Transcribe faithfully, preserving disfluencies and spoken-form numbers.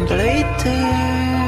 and later.